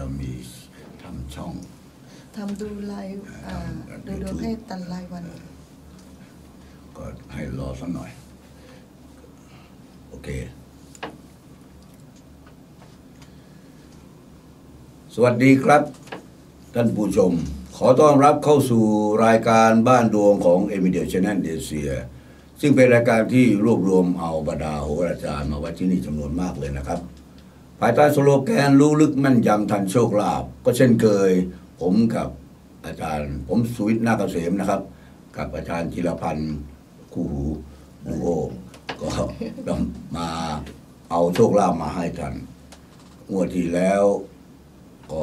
เรามีทำช่องทำดูไลฟ์ดูดวงให้ตันรายวันก็ให้รอสักหน่อยโอเคสวัสดีครับท่านผู้ชมขอต้อนรับเข้าสู่รายการบ้านดวงของ Emilia Channel Asia ซึ่งเป็นรายการที่รวบรวมเอาบรรดาโหราจารย์มาไว้ที่นี่จำนวนมากเลยนะครับภายใต้สโลแกนรู้ลึกมั่นยำทันโชคลาภก็เช่นเคยผมกับอาจารย์ผมสุวิทย์ นาคเกษมนะครับกับอาจารย์จิรพันธ์คู่หูดูโอก็มาเอาโชคลาภมาให้ท่านงวดที่แล้วก็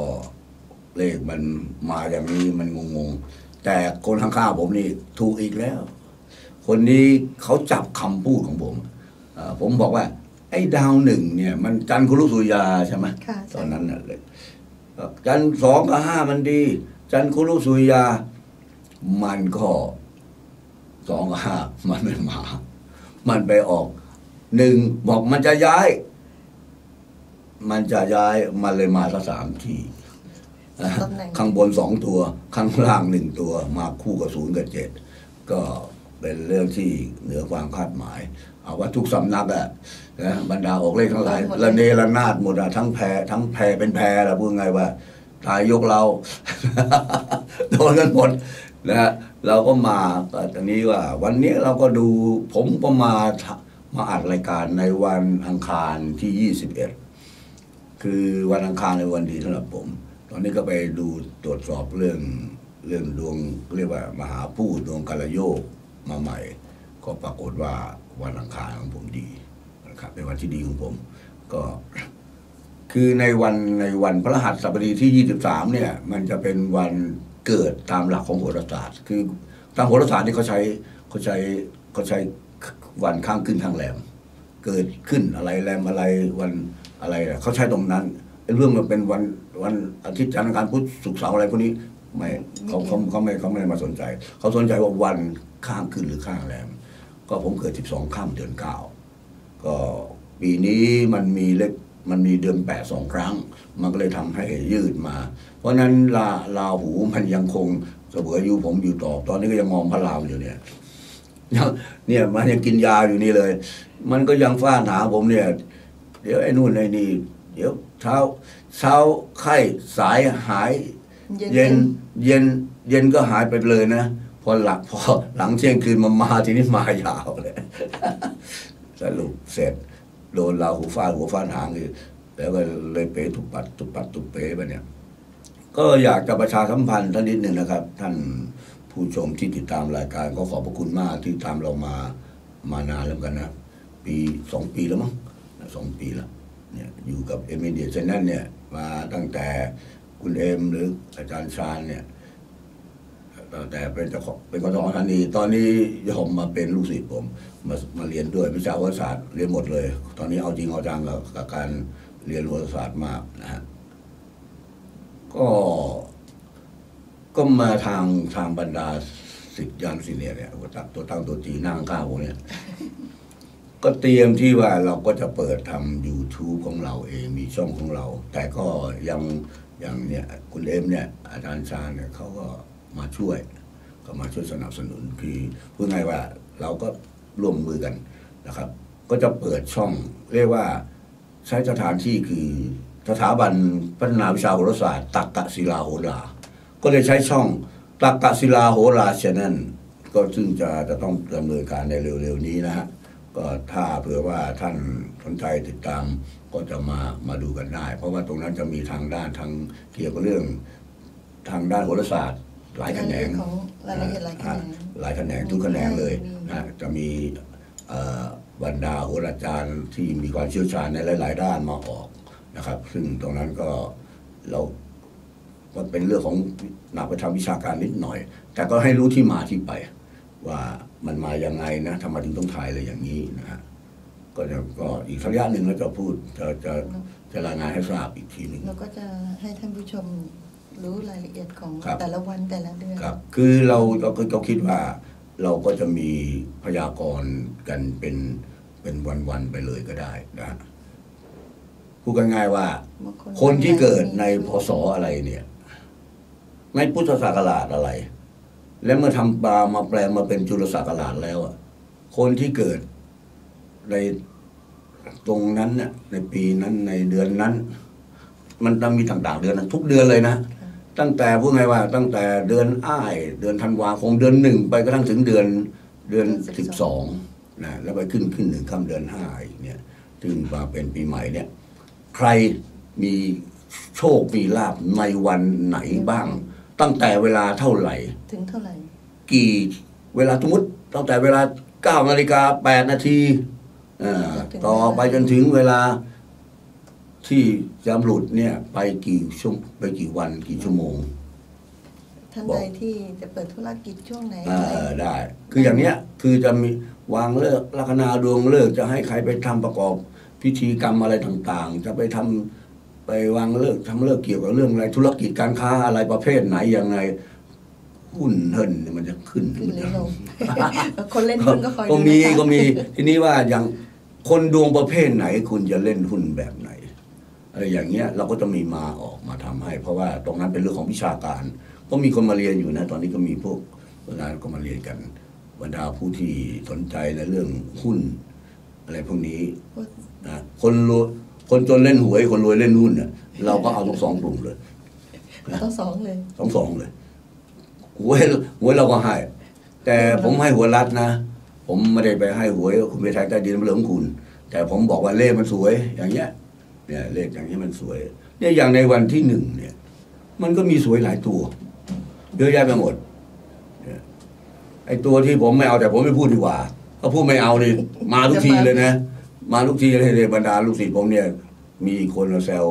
เลขมันมาอย่างนี้มันงงๆแต่คนข้างๆผมนี่ถูกอีกแล้วคนนี้เขาจับคำพูดของผมผมบอกว่าไอ้ดาวหนึ่งเนี่ยมันจันทร์คุรุสุริยาใช่ไหมตอนนั้นน่ะเลยจันทร์สองกับห้ามันดีจันทร์คุรุสุริยามันก็สองกับห้ามันไม่มามันไปออกหนึ่งบอกมันจะย้ายมันเลยมาสักสามทีข้างบนสองตัวข้างล่างหนึ่งตัวมาคู่กับศูนย์กับเจ็ดก็เป็นเรื่องที่เหนือความคาดหมายเอาว่าทุกสำนักอะนะบรรดาออกเลขทั้งหลายระเนระนาดหมดอะทั้งแพรเป็นแพรละพูดไงว่าทายยกเราโดนกันหมดนะเราก็มาตอนนี้ว่าวันนี้เราก็ดูผมก็มาอัดรายการในวันอังคารที่21คือวันอังคารในวันดีสำหรับผมตอนนี้ก็ไปดูตรวจสอบเรื่องดวงเรียกว่ามหาพูดดวงกาลโยกมาใหม่ก็ปรากฏว่าวันอังคารของผมดีนะครับเป็นวันที่ดีของผมก็คือในวันพฤหัสบดีที่23เนี่ยมันจะเป็นวันเกิดตามหลักของโหราศาสตร์คือตามโหราศาสตร์นี่เขาใช้วันข้างขึ้นข้างแรมเกิดขึ้นอะไรแรมอะไรวันอะไรเขาใช้ตรงนั้นเรื่องมันเป็นวันอาทิตย์จันทร์อังคารพุธศุกร์เสาร์อะไรพวกนี้ไม่เขาไม่มาสนใจเขาสนใจว่าวันข้างขึ้นหรือข้างแรมก็ผมเกิด12ค่ำเดือน9ก็ปีนี้มันมีเดือน8 2 ครั้งมันก็เลยทำให้ยืดมาเพราะนั้นราหูมันยังคงเสวยอยู่ผมอยู่ต่อตอนนี้ก็ยังมองพระรามอยู่เนี่ยมันยังกินยาอยู่นี่เลยมันก็ยังฟ้าหนาผมเนี่ยเดี๋ยวไอ้นู่นไอ้นี่เดี๋ยวเช้าไข้สายหายเย็นก็หายไปเลยนะพอหลังเที่ยงคืนมาทีนี้มายาวเลยสรุปเสร็จโดนราหูฟาดหัวฟาดหางอีกแล้วก็เลยเป๋ตุบปัดเป๋ไปเนี่ยก็อยากจะประชาสัมพันธ์ท่านนิดหนึ่งนะครับท่านผู้ชมที่ติดตามรายการก็ขอบพระคุณมากที่ตามเรามานานแล้วกันนะ2 ปีแล้วมั้ง2 ปีแล้วเนี่ยอยู่กับเอมิเลีย Channelเนี่ยมาตั้งแต่คุณเอมหรืออาจารย์ชาญเนี่ยแต่เป็นคนของท่านนี้ตอนนี้ยอมมาเป็นลูกศิษย์ผมมาเรียนด้วยวิชาโหราศาสตร์เรียนหมดเลยตอนนี้เอาจริงเอาจังกับการเรียนโหราศาสตร์มากนะฮะก็มาทางบรรดาศิษย์ยันศิษย์เนี่ยตัวตั้งตัวจีนั่งข้าวเนี่ยก็เตรียมที่ว่าเราก็จะเปิดทำ YouTube ของเราเองมีช่องของเราแต่ก็ยังเนี่ยคุณเอมเนี่ยอาจารย์ชาญเนี่ยเขาก็มาช่วยสนับสนุนคือพูดง่ายว่าเราก็ร่วมมือกันนะครับก็จะเปิดช่องเรียกว่าใช้สถานที่คือสถาบันพัฒนาวิชาโหราศาสตร์ตักกศิลาโหราก็เลยใช้ช่องตักกศิลาโหราฉะนั้นก็ซึ่งจะต้องดำเนินการในเร็วๆนี้นะฮะก็ถ้าเผื่อว่าท่านสนใจติดตามก็จะมาดูกันได้เพราะว่าตรงนั้นจะมีทางด้านทางเกี่ยวกับเรื่องทางด้านโหราศาสตร์หลายแขนงหลายแขนงทุกแขนงเลยนะจะมีบรรดาโหราจารย์ที่มีความเชี่ยวชาญในหลายๆด้านมาออกนะครับซึ่งตรงนั้นก็เราก็เป็นเรื่องของนักประชาวิชาการนิดหน่อยแต่ก็ให้รู้ที่มาที่ไปว่ามันมาอย่างไงนะทำไมถึงต้องถ่ายอะไรอย่างนี้นะฮะก็อีกสักระยะหนึ่งแล้วจะพูดจะรายงานให้ทราบอีกทีหนึ่งเราก็จะให้ท่านผู้ชมรู้รายละเอียดของแต่ละวันแต่ละเดือนครับคือเราคิดว่าเราก็จะมีพยากรณ์กันเป็นวันๆไปเลยก็ได้นะ พูดง่ายๆว่าคนที่เกิดในพศอะไรเนี่ยในพุทธศักราชอะไรและเมื่อทำปลามาแปลมาเป็นจุลศักราชแล้วอ่ะคนที่เกิดในตรงนั้นเนี่ยในปีนั้นในเดือนนั้นมันต้องมีต่างๆเดือนนะทุกเดือนเลยนะตั้งแต่พูดไงว่าตั้งแต่เดือนอ้ายเดือนธันวาคมเดือนหนึ่งไปกระทั่งถึงเดือน12นะแล้วไปขึ้นถึงค่ำเดือน5เนี่ยถึงมาเป็นปีใหม่เนี่ยใครมีโชคมีลาภในวันไหนบ้างตั้งแต่เวลาเท่าไหร่ถึงเท่าไหร่กี่เวลาสมมติตั้งแต่เวลา9:08ต่อไปจนถึงเวลาที่จะหลุดเนี่ยไปกี่วันกี่ชั่วโมงท่านใดที่จะเปิดธุรกิจช่วงไหนได้คืออย่างเนี้ยคือจะมีวางเลิกลัคนาดวงเลิกจะให้ใครไปทำประกอบพิธีกรรมอะไรต่างๆจะไปวางเลิกทำเลิกเกี่ยวกับเรื่องอะไรธุรกิจการค้าอะไรประเภทไหนยังไงหุ้นเฮินมันจะขึ้นมันจะลงคนเล่นหุ้นก็คอยดูก็มีทีนี้ว่าอย่างคนดวงประเภทไหนคุณจะเล่นหุ้นแบบไหนอะไรอย่างเงี้ยเราก็จะมีมาออกมาทำให้เพราะว่าตรงนั้นเป็นเรื่องของวิชาการก็มีคนมาเรียนอยู่นะตอนนี้ก็มีพวกคนงานก็มาเรียนกันบรรดาผู้ที่สนใจในเรื่องหุ้นอะไรพวกนี้นะคนจนเล่นหวยคนรวยเล่นหุ้นเนี่ยเราก็เอาทั้งสองกลุ่มเลยทั้งสองเลยหวยเราก็ให้แต่ผมให้หวยรัฐนะผมไม่ได้ไปให้หวยคุณไปทางใต้ดินเหลืองคุณแต่ผมบอกว่าเลขมันสวยอย่างเงี้ยเนี่ยเลขอย่างนี้มันสวยเนี่ยอย่างในวันที่1เนี่ยมันก็มีสวยหลายตัวเยอะแยะไปหมดไอตัวที่ผมไม่เอาแต่ผมไม่พูดดีกว่าถ้าพูดไม่เอานี่มาทุกทีเลยนะมาทุกทีเลยบรรดาลูกศิษย์ผมเนี่ยมีคนมาแซว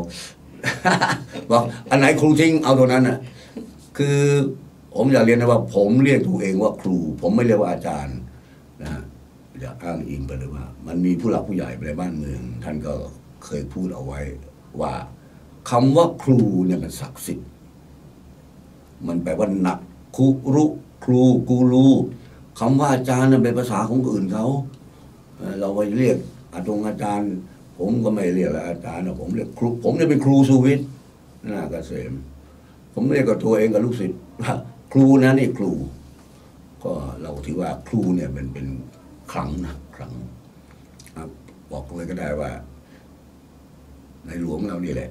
บอกอันไหนครูทิ้งเอาตัวนั้นนะคือผมอยากเรียนนะว่าผมเรียกตัวเองว่าครูผมไม่เรียกว่าอาจารย์นะฮะอยากอ้างอิงไปเลยว่ามันมีผู้หลักผู้ใหญ่ในบ้านเมืองท่านก็เคยพูดเอาไว้ว่าคำว่าครูเนี่ยมันศักดิ์สิทธิ์มันแปลว่าหนักคุรุครูกูรูคำว่าอาจารย์เป็นภาษาของคนอื่นเขาเราไปเรียกอาจารย์ผมก็ไม่เรียกแล้วอาจารย์ผมเรียกครูผมเนี่ยเป็นครูสุวิทย์น่าเกษมผมเรียกกับตัวเองกับลูกศิษย์ว่าครูนะนี่ครูก็เราถือว่าครูเนี่ยมันเป็นครั้งนะครั้งบอกเลยก็ได้ว่าในหลวงเรานี่แหละ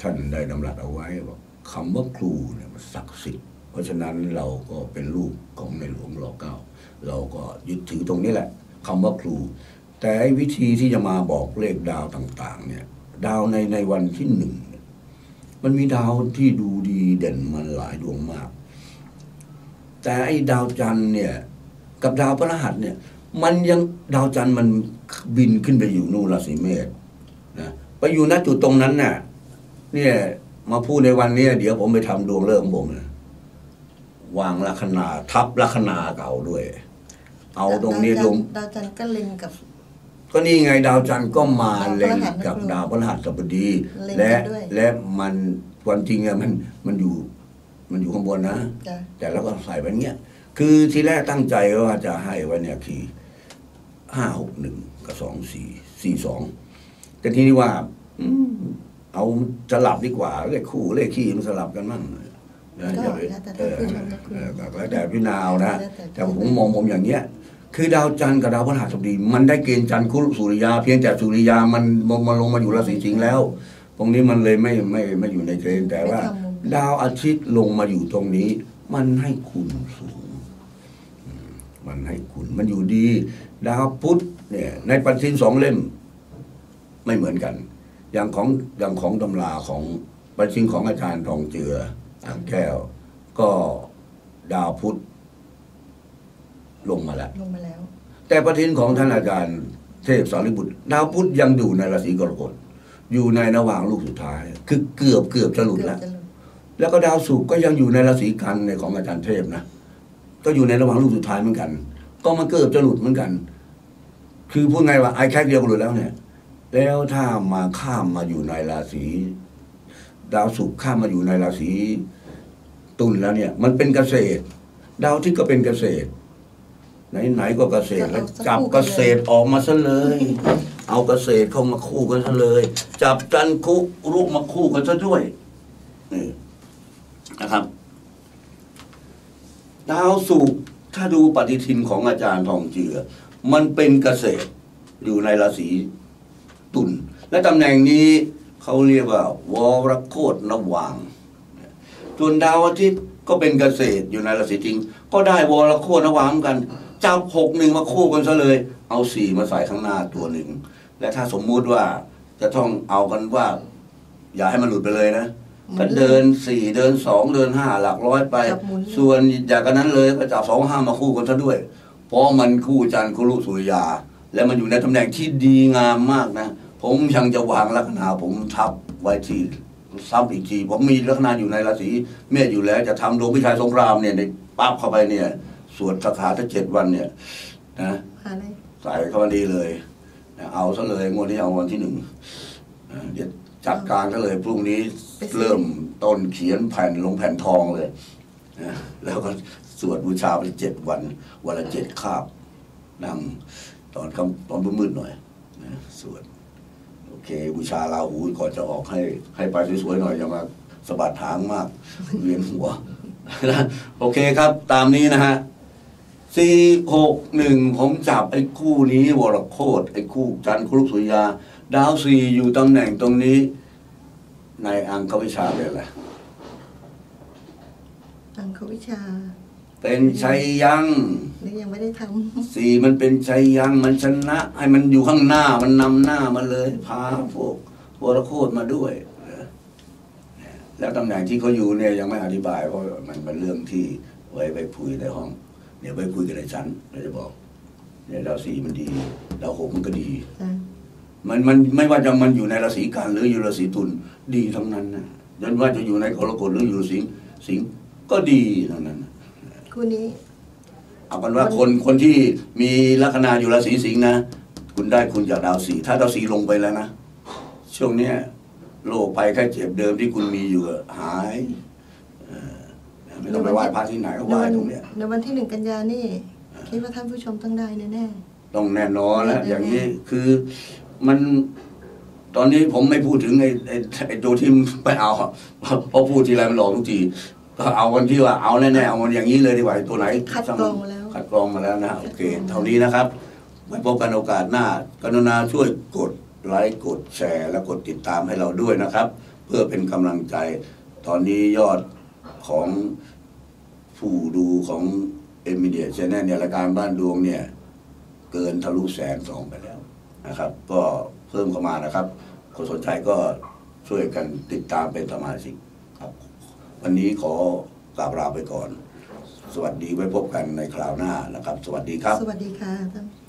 ท่านได้ดำรัสเอาไว้บอกคำว่าครูเนี่ยมันศักดิ์สิทธิ์เพราะฉะนั้นเราก็เป็นลูกของในหลวงร9เราก็ยึดถือตรงนี้แหละคำว่าครูแต่วิธีที่จะมาบอกเลขดาวต่างๆเนี่ยดาวในวันที่1มันมีดาวที่ดูดีเด่นมันหลายดวงมากแต่ไอ้ดาวจันทร์เนี่ยกับดาวพฤหัสเนี่ยมันยังดาวจันทร์มันบินขึ้นไปอยู่นู่นราศีเมษนะไปอยู่ณจุดตรงนั้นน่ะเนี่ยมาพูดในวันนี้เดี๋ยวผมไปทำดวงเลิกของผมนะวางลัคนาทับลัคนาเก่าด้วยเอาตรงนี้ลงดาวจันทร์ก็เล็งกับก็นี่ไงดาวจันทร์ก็มาเล็งกับดาวพฤหัสบดีและมันความจริงอะมันอยู่ข้างบนนะแต่แล้วก็ใส่ไปเนี้ยคือทีแรกตั้งใจว่าจะให้ไว้เนี่ยคือ561กับ2442แต่ทีนี้ว่าเอาสลับดีกว่าเลขคู่เลขขี้มันสลับกันมั่งนะแล้วแต่พี่นาวนะแต่ผมมองผมอย่างเนี้ยคือดาวจันทร์กับดาวพฤหัสบดีมันได้เกณฑ์จันทร์คู่สุริยาเพียงแต่สุริยามันลงมาอยู่ราศีสิงห์แล้วตรงนี้มันเลยไม่อยู่ในเกณฑ์แต่ว่าดาวอาทิตย์ลงมาอยู่ตรงนี้มันให้คุณสูงมันให้คุณมันอยู่ดีดาวพุธเนี่ยในปฏิทิน2 เล่มไม่เหมือนกันอย่างของตำราของปฏิทินของอาจารย์ทองเจืออ่างแก้วก็ดาวพุธลงมาแล้วแต่ปฏิทินของท่านอาจารย์เทพสารีบุตรดาวพุธยังอยู่ในราศีกรกฎอยู่ในระหว่างลูกสุดท้ายคือเกือบจะหลุดแล้วแล้วก็ดาวศุกร์ก็ยังอยู่ในราศีกันในของอาจารย์เทพนะก็อยู่ในระหว่างลูกสุดท้ายเหมือนกันก็มันเกือบจะหลุดเหมือนกันคือพูดไงว่าไอ้แค่เดียวก็หลุดแล้วเนี่ยแล้วถ้ามาข้ามมาอยู่ในราศีดาวศุกร์ข้ามมาอยู่ในราศีตุลแล้วเนี่ยมันเป็นเกษตรดาวที่ก็เป็นเกษตรไหนๆก็เกษตรแล้วจับเกษตรออกมาซะเลย เอาเกษตรเข้ามาคู่กันซะเลยจับจันคุรุมาคู่กันซะด้วยนี่นะครับดาวศุกร์ถ้าดูปฏิทินของอาจารย์ทองเจือมันเป็นเกษตรอยู่ในราศีตุลและตำแหน่งนี้เขาเรียกว่าวรโคตรระหว่างส่วนดาวอาทิตย์ก็เป็นเกษตรอยู่ในราศีจริงก็ได้วรโคตรระหว่างกันจับ6-1มาคู่กันซะเลยเอา4มาใส่ข้างหน้าตัวหนึ่งและถ้าสมมุติว่าจะต้องเอากันว่าอย่าให้มันหลุดไปเลยนะก็เดิน4เดิน2เดิน5หลักร้อยไปส่วนอย่างนั้นเลยก็จับ2-5มาคู่กันซะด้วยเพราะมันคู่จันทร์คู่สุริยาและมันอยู่ในตำแหน่งที่ดีงามมากนะผมยังจะวางลัคนาผมทับไว้ที่ซ้ำอีกทีผมมีลัคนาอยู่ในราศีเมษอยู่แล้วจะทำดวงวิชัยสงครามเนี่ยในปั๊บเข้าไปเนี่ยสวดคาถาทั้ง7 วันเนี่ยนะใส่เข้ามาดีเลยเอาซะเลยงวดนี้เอาวันที่1เดี๋ยวจัดการซะเลยพรุ่งนี้เริ่มต้นเขียนแผ่นลงแผ่นทองเลยนะแล้วก็สวดบูชาไป7 วันวันละ7 คาบนั่งตอนมืดๆหน่อยนะสวดโอเคบูชาราหูก่อนจะออกให้ไปสวยๆหน่อยอย่ามาสะบัดหางมากเวียนหัวนะโอเคครับตามนี้นะฮะ4-6-1ผมจับไอ้คู่นี้วรโคตรไอ้คู่จันทร์คู่สุริยาดาว4อยู่ตำแหน่งตรงนี้ในอังควิชาเป็นอะไรอังควิชาเป็นชัยยังยังไม่ได้ทำ4มันเป็นชัยยังมันชนะให้มันอยู่ข้างหน้ามันนำหน้ามันเลยพาพวกวรโคตรมาด้วยแล้วตำแหน่งที่เขาอยู่เนี่ยยังไม่อธิบายเพราะมันเป็นเรื่องที่ไว้ไปคุยในห้องเดี๋ยวไปคุยกันในชั้นเราจะบอกเนี่ยดาว4มันดีดาว6มันก็ดีมันไม่ว่าจะมันอยู่ในราศีกันหรืออยู่ราศีตุลดีทั้งนั้นนะยันว่าจะอยู่ในกรกฎหรืออยู่สิงห์ก็ดีทั้งนั้นคู่นี้เอาเป็นว่าคนที่มีลัคนาอยู่ราศีสิงห์นะคุณได้คุณจากดาว4ถ้าดาว4ลงไปแล้วนะช่วงเนี้ยโรคภัยไข้เจ็บเดิมที่คุณมีอยู่หายไม่ต้องไปไหว้พระที่ไหนก็ไหว้ตรงเนี้ยในวันที่1 กันยานี่คิดว่าท่านผู้ชมต้องได้แน่ๆต้องแน่นอนแล้วอย่างนี้คือมันตอนนี้ผมไม่พูดถึงไอ้ตัวที่ไปเอาเพราะพูดทีไรมันหลอกทุกทีก็เอาวันที่ว่าเอาแน่ๆเอามันอย่างนี้เลยดีกว่าตัวไหนคัดกรองมาแล้วนะโอเคเท่านี้นะครับไว้พบกันโอกาสหน้ากรุณาช่วยกดไลค์กดแชร์และกดติดตามให้เราด้วยนะครับเพื่อเป็นกำลังใจตอนนี้ยอดของผู้ดูของเอ็มมีเดียแชนแนลเนี่ยรายการบ้านดวงเนี่ยเกินทะลุ102,000ไปแล้วนะครับก็เพิ่มเข้ามานะครับคนสนใจก็ช่วยกันติดตามเป็นสมาชิกครับวันนี้ขอกราบลาไปก่อนสวัสดีไว้พบกันในคราวหน้านะครับสวัสดีครับสวัสดีค่ะ